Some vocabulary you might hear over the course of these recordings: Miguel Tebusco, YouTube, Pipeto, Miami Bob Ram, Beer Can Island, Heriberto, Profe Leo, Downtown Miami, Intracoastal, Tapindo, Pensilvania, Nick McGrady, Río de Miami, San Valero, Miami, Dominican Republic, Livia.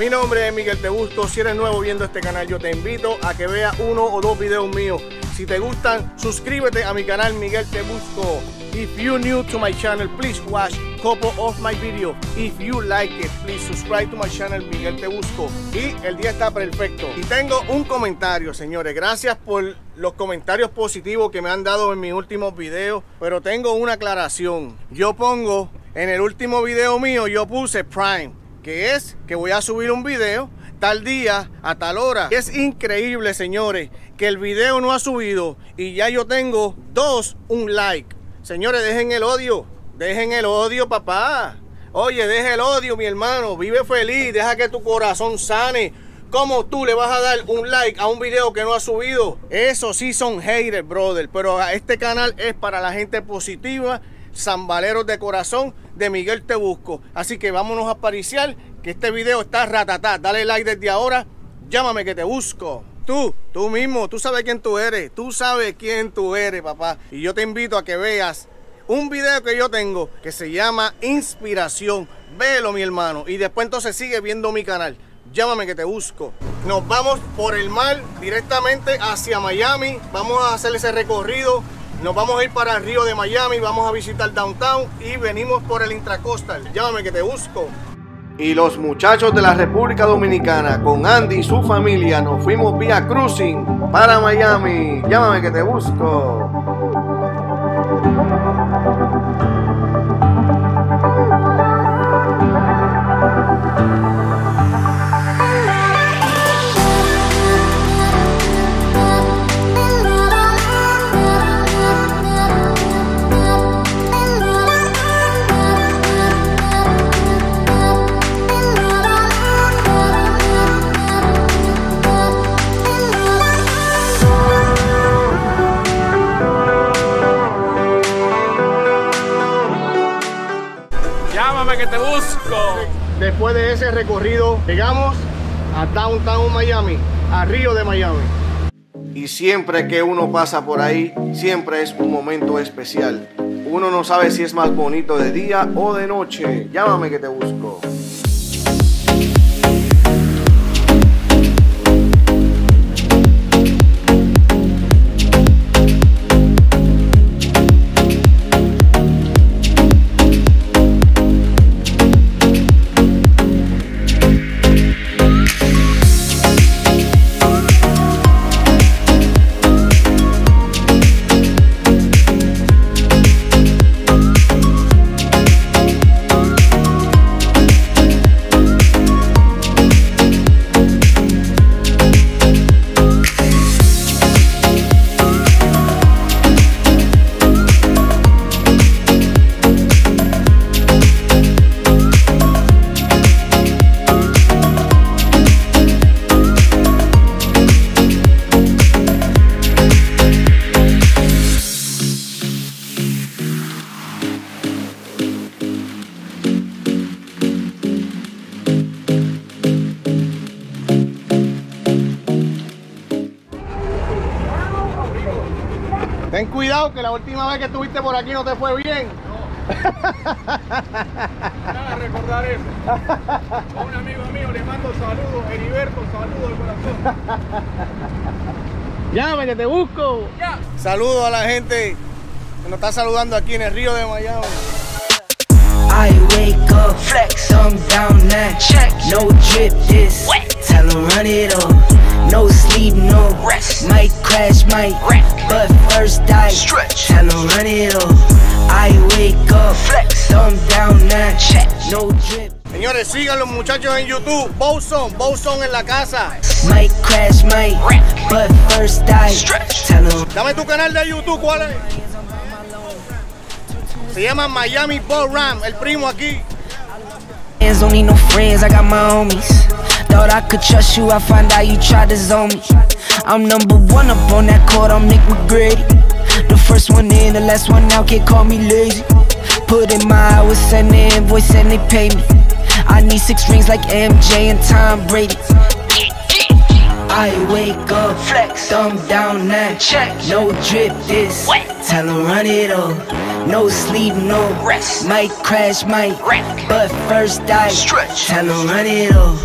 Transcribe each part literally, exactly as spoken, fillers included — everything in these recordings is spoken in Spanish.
Mi nombre es Miguel Tebusco. Si eres nuevo viendo este canal, yo te invito a que veas uno o dos videos míos. Si te gustan, suscríbete a mi canal Miguel Tebusco. If you're new to my channel, please watch a couple of my videos. If you like it, please subscribe to my channel Miguel Tebusco. Y el día está perfecto. Y tengo un comentario, señores. Gracias por los comentarios positivos que me han dado en mis últimos videos. Pero tengo una aclaración. Yo pongo, en el último video mío, yo puse Prime, que es que voy a subir un video tal día a tal hora. Es increíble, señores, que el video no ha subido y ya yo tengo dos un like. Señores, dejen el odio, dejen el odio, papá. Oye, deja el odio, mi hermano, vive feliz, deja que tu corazón sane. ¿Cómo tú le vas a dar un like a un video que no ha subido? Eso sí son haters, brother, pero este canal es para la gente positiva, San Valero de corazón, de Miguel Tebusco. Así que vámonos a pariciar, que este video está ratatá. Dale like desde ahora. Llámame que te busco. Tú, tú mismo, tú sabes quién tú eres. Tú sabes quién tú eres, papá. Y yo te invito a que veas un video que yo tengo que se llama Inspiración. Velo, mi hermano. Y después entonces sigue viendo mi canal. Llámame que te busco. Nos vamos por el mar directamente hacia Miami. Vamos a hacer ese recorrido. Nos vamos a ir para el Río de Miami, vamos a visitar Downtown y venimos por el Intracoastal. Llámame que te busco. Y los muchachos de la República Dominicana, con Andy y su familia, nos fuimos vía cruising para Miami. Llámame que te busco. Que te busco. Después de ese recorrido llegamos a Downtown Miami, a Río de Miami. Y siempre que uno pasa por ahí, siempre es un momento especial. Uno no sabe si es más bonito de día o de noche. Llámame que te busco. Ten cuidado, que la última vez que estuviste por aquí no te fue bien. No. Nada, recordar eso. A un amigo mío le mando saludos, Heriberto, saludos de corazón. Llámame que te busco. Ya. Saludos a la gente que nos está saludando aquí en el Río de Miami. I wake up, flex, thumb down now, check, no drip this, wet, tell them run it up, no sleep, no rest, might crash, might wreck, but first I stretch, tell them run it up, I wake up, flex, thumb down now, check, no drip. Señores, sigan los muchachos en YouTube, Bowson, Bowson en la casa. Might crash, might wreck, but first I stretch, tell them. Dame tu canal de YouTube, ¿cuál es? Se llama Miami Bob Ram, el primo aquí. Don't need no friends, I got my homies. Thought I could trust you, I find out you tried to zone me. I'm number one up on that court, I'm Nick McGrady. The first one in, the last one out, can't call me lazy. Put in my hours, send the invoice and they pay me. I need six rings like M J and Tom Brady. I wake up, flex, thumb down now, check, no drip this, wet, tell them run it up, no sleep, no rest, might crash, might wreck, but first I stretch, tell them run it up.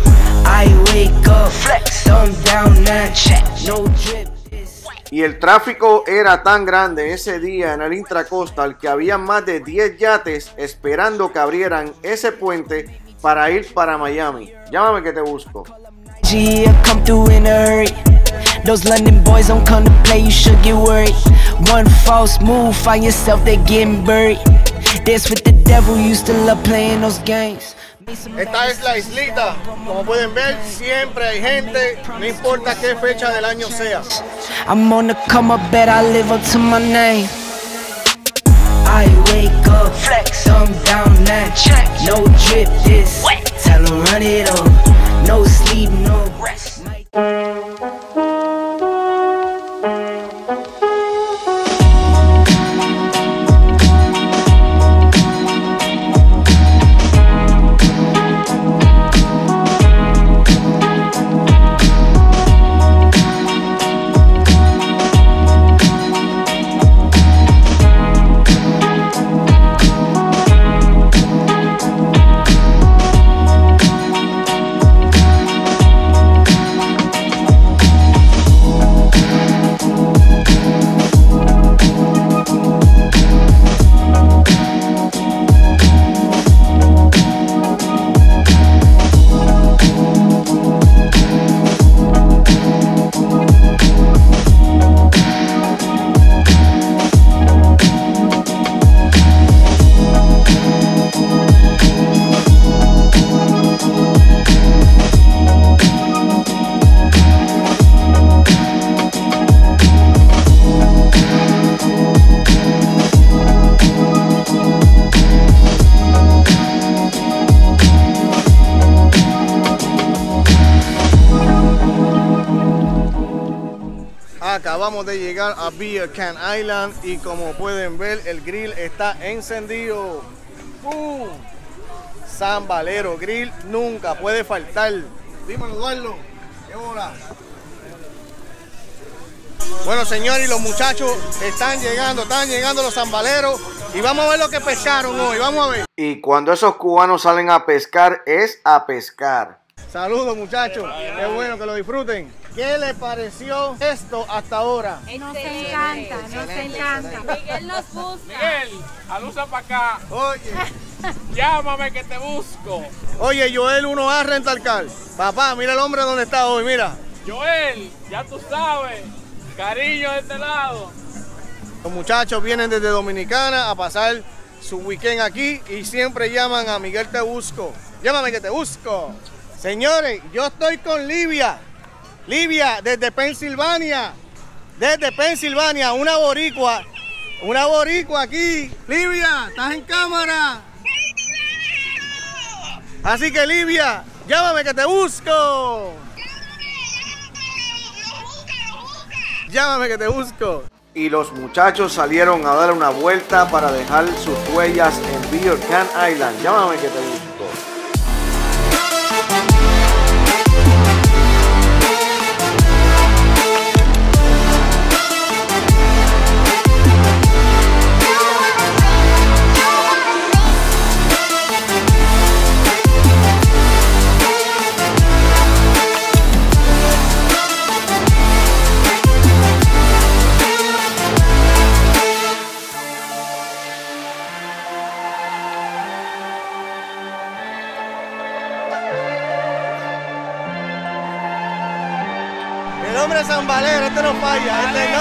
Y el tráfico era tan grande ese día en el Intracoastal que había más de diez yates esperando que abrieran ese puente para ir para Miami. Llámame que te busco. Those London boys don't come to play, you should get worried. One false move, find yourself, they're getting buried. That's what the devil used to love playing those games. Esta es la islita, como pueden ver, siempre hay gente, no importa qué fecha del año sea. I'm on the come up, bet I live up to my name. I wake up, flex, thumb down that check. No drip this, tell them run it up, no sleep, no rest. Acabamos de llegar a Beer Can Island y como pueden ver el grill está encendido. ¡Uh! San Valero Grill nunca puede faltar. Dímelo, Eduardo, ¿qué hora? Bueno, señores, y los muchachos están llegando, están llegando los San Valeros y vamos a ver lo que pescaron hoy, vamos a ver. Y cuando esos cubanos salen a pescar es a pescar. Saludos, muchachos, es bueno que lo disfruten. ¿Qué le pareció esto hasta ahora? Nos encanta, nos encanta. Miguel nos busca. Miguel, alusa para acá. Oye, llámame que te busco. Oye, Joel uno A Rentalcar. Papá, mira el hombre donde está hoy, mira. Joel, ya tú sabes, cariño de este lado. Los muchachos vienen desde Dominicana a pasar su weekend aquí y siempre llaman a Miguel Tebusco. Llámame que te busco. Señores, yo estoy con Livia. Livia, desde Pensilvania, desde Pensilvania, una boricua, una boricua aquí. Livia, estás en cámara. Así que Livia, llámame que te busco. Llámame que te busco. Y los muchachos salieron a dar una vuelta para dejar sus huellas en Beer Can Island. Llámame que te busco. San Valero, este no falla, este